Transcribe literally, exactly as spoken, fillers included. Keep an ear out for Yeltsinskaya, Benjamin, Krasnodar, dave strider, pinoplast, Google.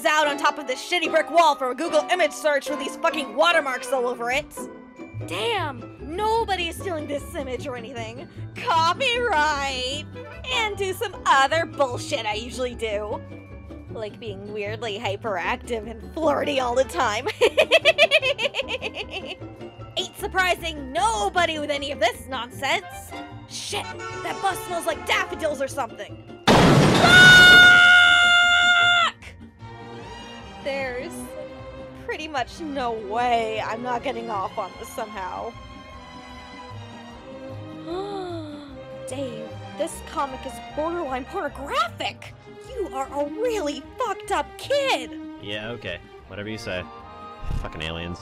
pass out on top of this shitty brick wall for a Google image search with these fucking watermarks all over it. Damn, nobody is stealing this image or anything. Copyright! And do some other bullshit I usually do. Like being weirdly hyperactive and flirty all the time. Ain't surprising nobody with any of this nonsense. Shit, that bus smells like daffodils or something. There's pretty much no way I'm not getting off on this somehow. Dave, this comic is borderline pornographic. You are a really fucked up kid. Yeah, okay. Whatever you say. Fucking aliens.